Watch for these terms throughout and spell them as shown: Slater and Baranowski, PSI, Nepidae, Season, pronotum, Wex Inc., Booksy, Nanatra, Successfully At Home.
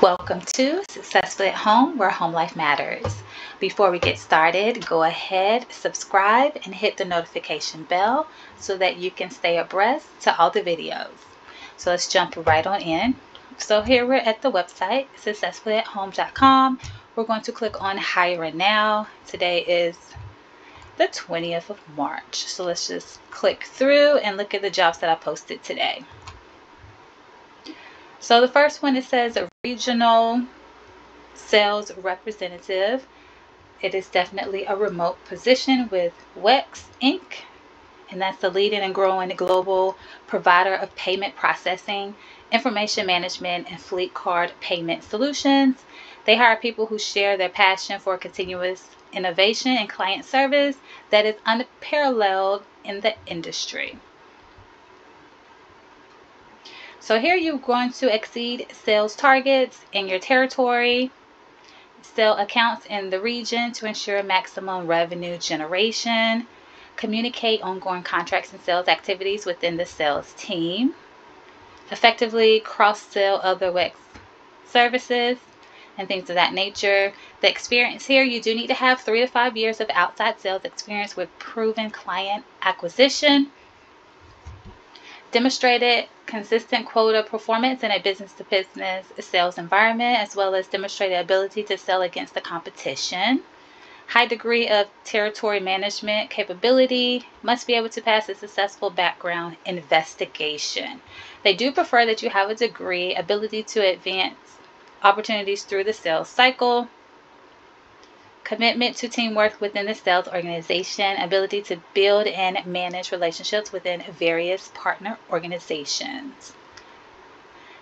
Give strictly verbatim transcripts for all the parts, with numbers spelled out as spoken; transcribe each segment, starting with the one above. Welcome to Successfully at Home, where home life matters. Before we get started, go ahead, subscribe, and hit the notification bell so that you can stay abreast to all the videos. So let's jump right on in. So here we're at the website, successfully at home dot com. We're going to click on Hiring Now. Today is the twentieth of March. So let's just click through and look at the jobs that I posted today. So the first one, it says a regional sales representative. It is definitely a remote position with Wex Incorporated. And that's the leading and growing global provider of payment processing, information management, and fleet card payment solutions. They hire people who share their passion for continuous innovation and client service that is unparalleled in the industry. So here you're going to exceed sales targets in your territory, sell accounts in the region to ensure maximum revenue generation, communicate ongoing contracts and sales activities within the sales team, effectively cross-sell other Wex services and things of that nature. The experience here, you do need to have three to five years of outside sales experience with proven client acquisition, demonstrated consistent quota performance in a business-to-business sales environment, as well as demonstrated ability to sell against the competition. High degree of territory management capability, must be able to pass a successful background investigation. They do prefer that you have a degree, ability to advance opportunities through the sales cycle, commitment to teamwork within the sales organization, ability to build and manage relationships within various partner organizations.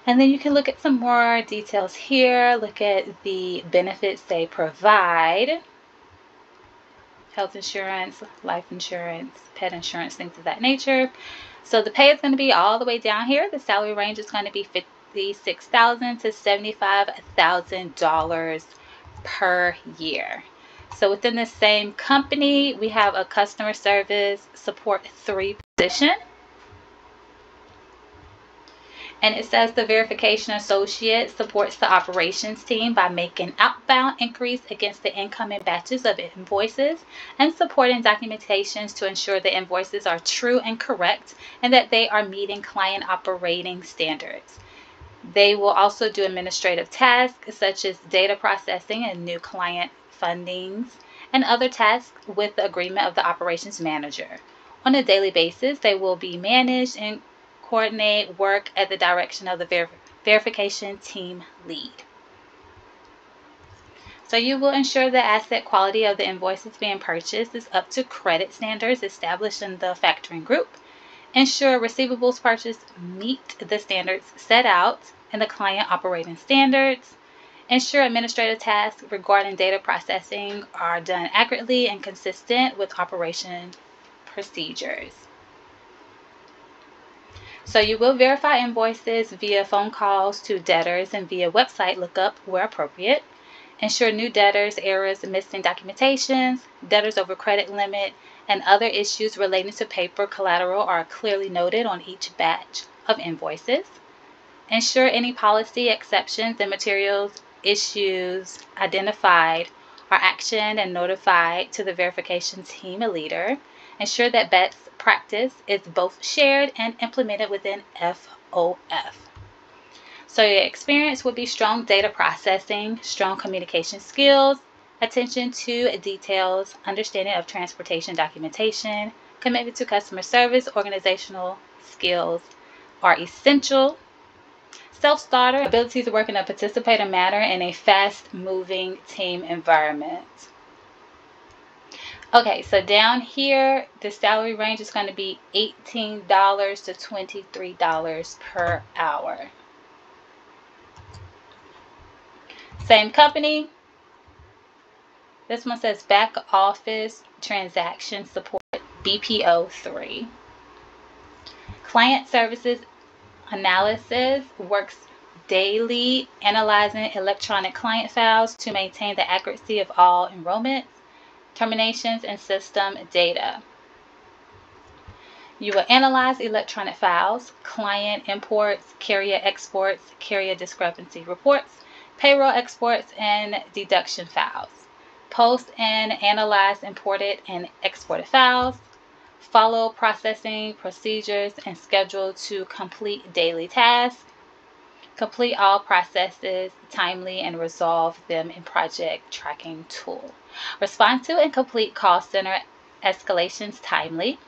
And then you can look at some more details here. Look at the benefits they provide. Health insurance, life insurance, pet insurance, things of that nature. So the pay is going to be all the way down here. The salary range is going to be fifty-six thousand dollars to seventy-five thousand dollars per year. So within the same company, we have a customer service support three position. And it says the verification associate supports the operations team by making outbound inquiries against the incoming batches of invoices and supporting documentations to ensure the invoices are true and correct and that they are meeting client operating standards. They will also do administrative tasks such as data processing and new client fundings and other tasks with the agreement of the operations manager. On a daily basis, they will be managed and coordinate work at the direction of the ver verification team lead. So you will ensure the asset quality of the invoices being purchased is up to credit standards established in the factoring group, ensure receivables purchased meet the standards set out in the client operating standards, ensure administrative tasks regarding data processing are done accurately and consistent with operation procedures. So you will verify invoices via phone calls to debtors and via website lookup where appropriate. Ensure new debtors, errors, missing documentations, debtors over credit limit, and other issues relating to paper collateral are clearly noted on each batch of invoices. Ensure any policy exceptions and materials issues identified are actioned and notified to the verification team leader. Ensure that best practice is both shared and implemented within F O F. So your experience would be strong data processing, strong communication skills, attention to details, understanding of transportation documentation, commitment to customer service, organizational skills are essential. Self-starter, ability to work in a participative manner in a fast-moving team environment. Okay, so down here, the salary range is going to be eighteen dollars to twenty-three dollars per hour. Same company. This one says back office transaction support B P O three. Client services analysis works daily, analyzing electronic client files to maintain the accuracy of all enrollments, terminations, and system data. You will analyze electronic files, client imports, carrier exports, carrier discrepancy reports, payroll exports and deduction files, post and analyze imported and exported files, follow processing procedures and schedule to complete daily tasks, complete all processes timely and resolve them in project tracking tool, respond to and complete call center escalations timely,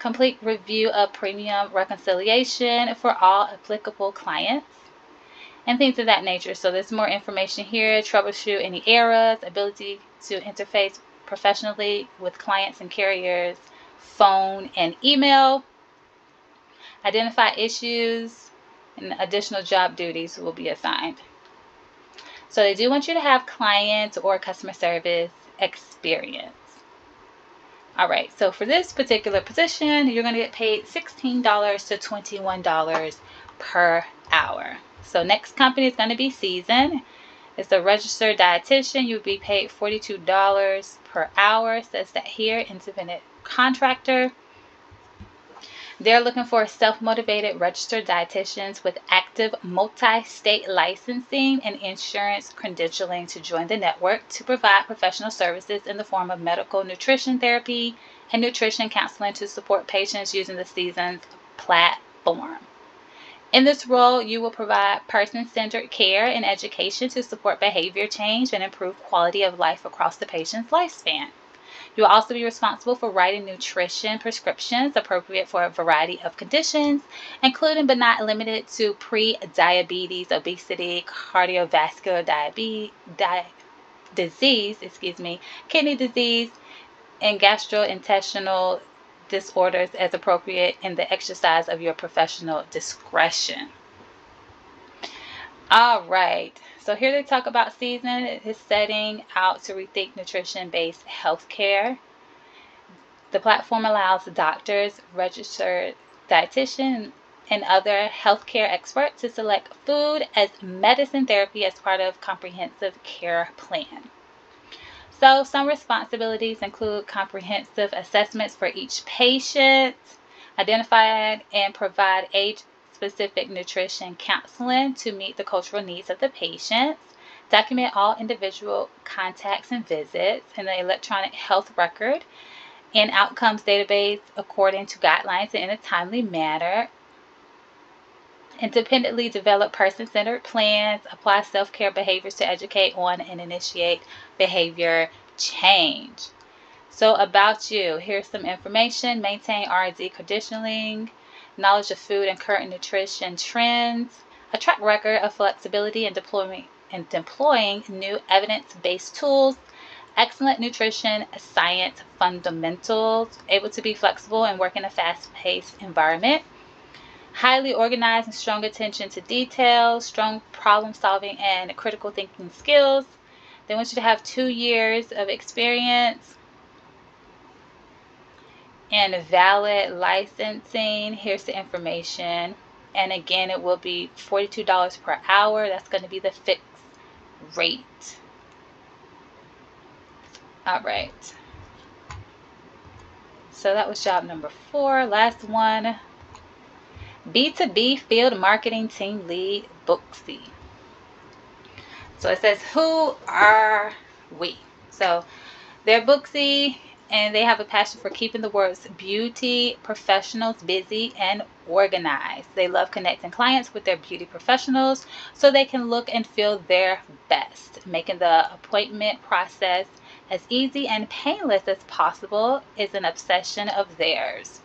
complete review of premium reconciliation for all applicable clients, and things of that nature. So there's more information here. Troubleshoot any errors, ability to interface professionally with clients and carriers, phone and email, identify issues, and additional job duties will be assigned. So they do want you to have client or customer service experience. All right, so for this particular position, you're gonna get paid sixteen dollars to twenty-one dollars per hour. So next company is gonna be Seasons. It's a registered dietitian. You'll be paid forty-two dollars per hour. It says that here, independent contractor. They're looking for self-motivated registered dietitians with active multi-state licensing and insurance credentialing to join the network to provide professional services in the form of medical nutrition therapy and nutrition counseling to support patients using the Seasons platform. In this role, you will provide person-centered care and education to support behavior change and improve quality of life across the patient's lifespan. You'll also be responsible for writing nutrition prescriptions appropriate for a variety of conditions, including but not limited to pre-diabetes, obesity, cardiovascular diabetes, di disease, excuse me, kidney disease, and gastrointestinal disorders as appropriate in the exercise of your professional discretion. All right, so here they talk about Seasons is setting out to rethink nutrition-based healthcare. The platform allows doctors, registered dietitian, and other healthcare experts to select food as medicine therapy as part of comprehensive care plan. So some responsibilities include comprehensive assessments for each patient, identify and provide age specific nutrition counseling to meet the cultural needs of the patients, document all individual contacts and visits in the electronic health record and outcomes database according to guidelines and in a timely manner, independently develop person-centered plans, apply self-care behaviors to educate on and initiate behavior change. So about you, here's some information. Maintain R and D conditioning, knowledge of food and current nutrition trends, a track record of flexibility and deploying, and deploying new evidence-based tools, excellent nutrition science fundamentals, able to be flexible and work in a fast-paced environment, highly organized and strong attention to detail, strong problem-solving and critical thinking skills. They want you to have two years of experience and valid licensing. Here's the information. And again, it will be forty-two dollars per hour. That's going to be the fixed rate. All right. So that was job number four. Last one. B two B Field Marketing Team Lead, Booksy. So it says, who are we? So they're Booksy, and they have a passion for keeping the world's beauty professionals busy and organized. They love connecting clients with their beauty professionals so they can look and feel their best. Making the appointment process as easy and painless as possible is an obsession of theirs.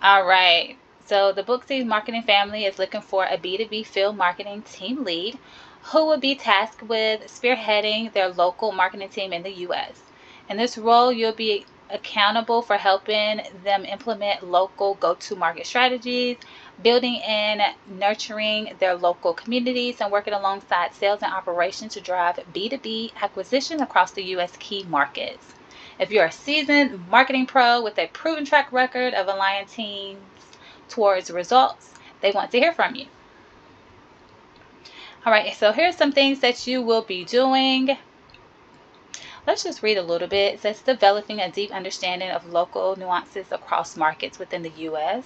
All right. So the Booksy marketing family is looking for a B two B field marketing team lead who will be tasked with spearheading their local marketing team in the U S In this role, you'll be accountable for helping them implement local go-to-market strategies, building and nurturing their local communities, and working alongside sales and operations to drive B two B acquisition across the U S key markets. If you're a seasoned marketing pro with a proven track record of aligning teams towards results, they want to hear from you. All right, so here's some things that you will be doing. Let's just read a little bit. It says developing a deep understanding of local nuances across markets within the U S,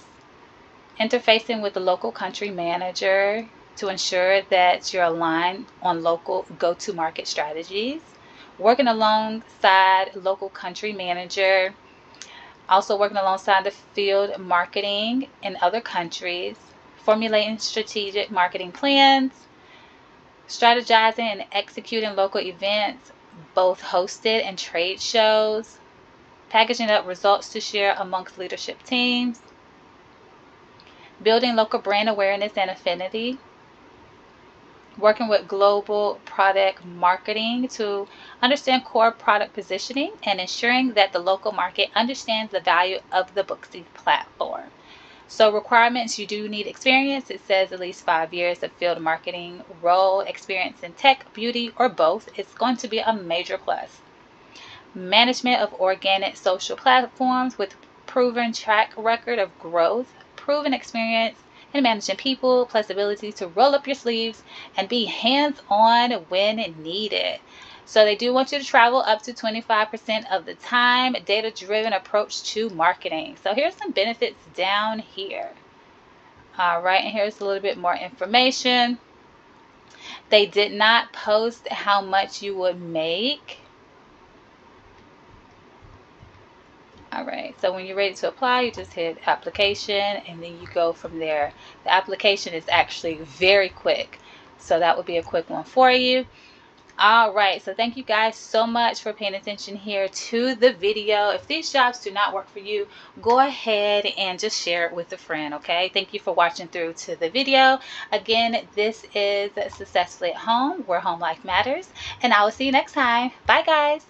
interfacing with the local country manager to ensure that you're aligned on local go-to-market strategies, working alongside local country manager, also working alongside the field marketing in other countries, formulating strategic marketing plans, strategizing and executing local events, both hosted and trade shows, packaging up results to share amongst leadership teams, building local brand awareness and affinity, working with global product marketing to understand core product positioning, and ensuring that the local market understands the value of the Booksy platform. So requirements, you do need experience. It says at least five years of field marketing role, experience in tech, beauty, or both. It's going to be a major plus. Management of organic social platforms with proven track record of growth, proven experience in managing people, plus ability to roll up your sleeves and be hands-on when needed. So they do want you to travel up to twenty-five percent of the time, data-driven approach to marketing. So here's some benefits down here. All right, and here's a little bit more information. They did not post how much you would make. All right, so when you're ready to apply, you just hit application and then you go from there. The application is actually very quick, so that would be a quick one for you. All right, so thank you guys so much for paying attention here to the video. If these jobs do not work for you, go ahead and just share it with a friend, okay? Thank you for watching through to the video. Again, this is Successfully at Home, where home life matters, and I will see you next time. Bye, guys.